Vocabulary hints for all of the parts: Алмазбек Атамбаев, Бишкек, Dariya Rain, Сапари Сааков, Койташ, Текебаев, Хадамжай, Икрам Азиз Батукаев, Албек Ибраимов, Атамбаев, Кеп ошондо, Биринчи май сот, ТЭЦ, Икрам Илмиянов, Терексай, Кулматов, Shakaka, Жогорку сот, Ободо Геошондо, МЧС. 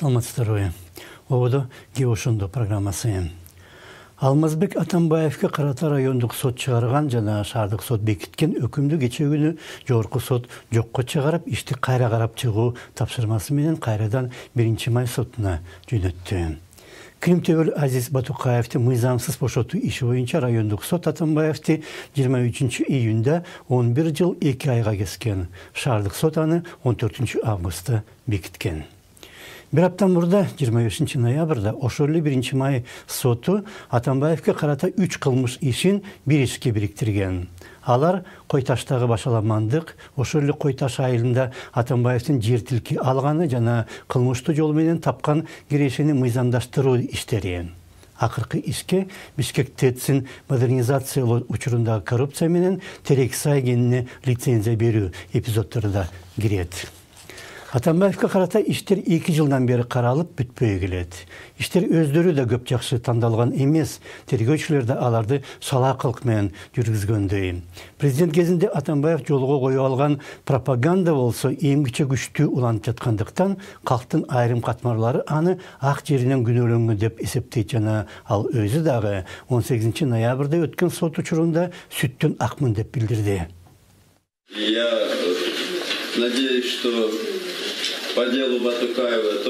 саламатсыздарбы. Ободо Геошондо программасы. Алмазбек Атамбаевке карата райондук сот чыгарган жана шаардык сот бекиткен өкүмдү кечээ күнү Жогорку сот жокко чыгарып, ишти кайра карап чыгуу тапшырмасы менен кайрадан 1 Май сотуна жөнөттү. Икрам Азиз Батукаевди мыйзамсыз бошотуу иши боюнча райондук сот Атамбаевди 23 июнда 11 жыл 2 айга кескен. Шаардык сот аны 14 августта бекиткен. Бир аптан мурда 25 ноябрда ошорлу 1 Май соту Атамбаевке карата 3 кылмыш ишин бир ишке бириктирген. Алар Койташтагы башаламандык, ошорлу Койташ айылында Атамбаевдин жер тилки алганы жана кылмыштуу жол менен тапкан кирешини мыйзамдаштыруу иштери. Акыркы ишке Бишкек ТЭЦин модернизациялоо учурундагы коррупция менен Терексай кенине лицензия берүү эпизоддору да кирет. Атамбаевке карата иштер 2 жылдан бери каралып бүтпөй келет. Иштер өздөрү да көп жакшы тандалган эмес, тергөөчүлөр да аларды салакылык менен жүргүзгөндөй. Президент кезинде Атамбаев жолго коюп алган пропаганда болсо эмгиче күчтүү уланып жаткандыктан, калктын айрым катмарлары аны ак жеринен күнөөлөнгөн деп эсептейт жана ал өзү дагы 18 ноябрда өткөн сот учурунда сүттөн акмын деп билдирди. Я надеюсь, что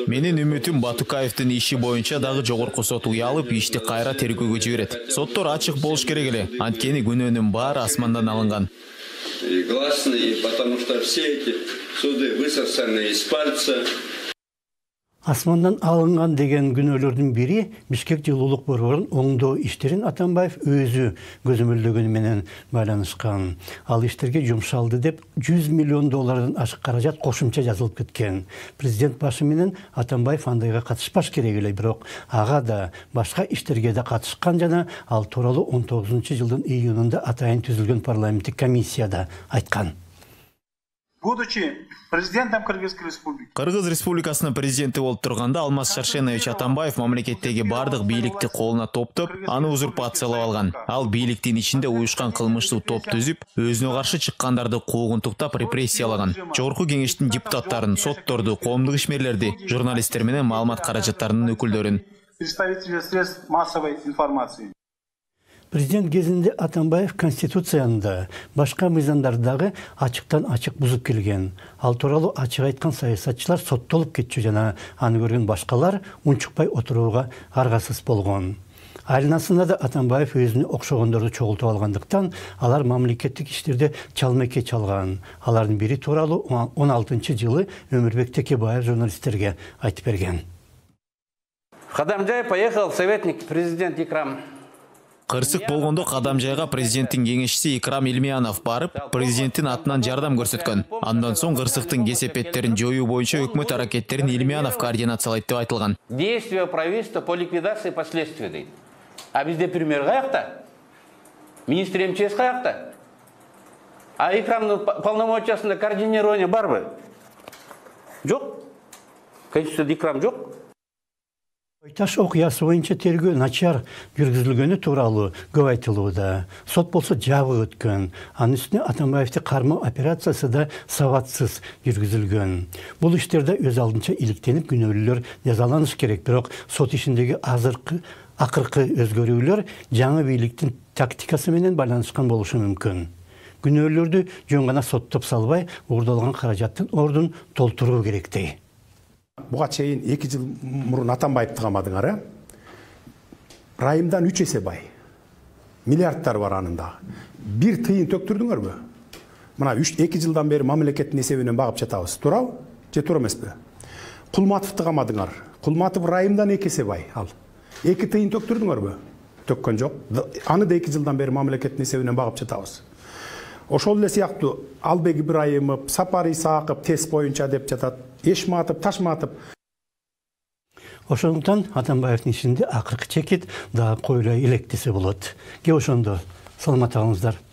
менин үмүтүм Батукаевдин иши боюнча дагы Жогорку сот уялып, ишти кайра тергөөгө жиберет. Соттор ачык болуш керек эле, анткени күнөөнүн баары асмандан алынган. Асмандан алынган деген күнөөлөрдүн бири Бишкек жылуулук борборун оңдоо иштерин Атамбаев өзү көзөмөлдөгөнү менен байланышкан. Ал иштерге жумшалды деп $100 миллион ашык каражат кошумча жазылып кеткен. Президент башы менен Атамбаев андайга катышпаш керек эле, бирок ага да башка иштерге да катышкан жана ал тууралуу 19-жылдын июнунда атайын түзүлгөн парламенттик комиссияда айткан. Будучи президентом Кыргызской Республики. Кыргыз Республикасынын президенти болуп турганда Алмаз Шаршенович Атамбаев мамлекеттеги бардык бийликти колуна топтоп, аны узурпациялап алган. Ал бийликтин ичинде уюшкан кылмыштуу топ түзүп, өзүнө каршы чыккандарды куугунтуктап репрессиялаган. Жогорку кеңештин депутаттарын, сотторду, коомдук ишмерлерди, журналисттер менен маалымат каражаттарынын өкүлдөрүн. Представители средств массовой информации. Президент кезинде Атамбаев Конституцияны башка мыйзамдардагы ачыктан ачык бузуп келген. Ал тууралуу ачык айткан саясатчылар соттолуп кетчү жана аны көргөн башкалар унчукпай отурууга аргасыз болгон. Айланасында да Атамбаев өзүнө окшогондорду чогултуп алгандыктан алар мамлекеттик иштерде чалмеке чалган. Алардын бири тууралуу 16-жылы Өмүрбек Текебаев журналисттерге айтып берген. В Хадамжай поехал советник президент Икрам. Кырсык болгондо Хадамжайга президенттин кеңешчиси Икрам Илмиянов барып, президенттин атынан жардам көрсөткөн. Андан соң кырсыктын кесепеттерин жоюу боюнча өкмөт аракеттерин Илмиянов координациялайт деп айтылган. Действия правительства по ликвидации последствий дейт. А бизде премьер каякта? Министр МЧС каякта? А Икрамдын полномочиясында координирование барбы? Жок. Конституцияда Икрам жок. Койташ окуясы боюнча тергөө начар жүргүзүлгөнү тууралуу көп айтылууда. Сот болсо жабык өткөн. Анын үстүнө Атамбаевди кармоо операциясы да сабатсыз жүргүзүлгөн. Бул иштерде өз алдынча иликтенип күнөөлүүлөр жазаланыш керек, бирок сот ишиндеги акыркы өзгөрүүлөр жаңы бийликтин тактикасы менен байланышкан болушу мүмкүн. Күнөөлөрдү жөн гана соттоп салбай, уурдалган каражаттын ордун толтуруу керектей. Буга чейин 2 жыл мурун Атамбаевди тыгамадыңар, э? Райымдан 3 эсе бай. Миллиардтар бар анында. Бир тыйын төктүрдүңөрбү? Мына 2 жылдан бери мамлекеттин эсебинен багып жатабыз. Туурабы? Же туура эмеспи? Кулматов тыгамадыңар. Кулматов райымдан 2 эсе бай ал. 2 тыйын төктүрдүңөрбү? Төккөн жок. Аны да 2 жылдан бери мамлекеттин эсебинен багып жатабыз. Ошол эле сыяктуу Албек Ибраимов, Сапари Сааков тест боюнча деп жатат. Ешматып, ташматып. Ошондон Атамбаевдин ишинде акыркы чекит да койла электиси болот. Ке ошондо саламат алыңыздар.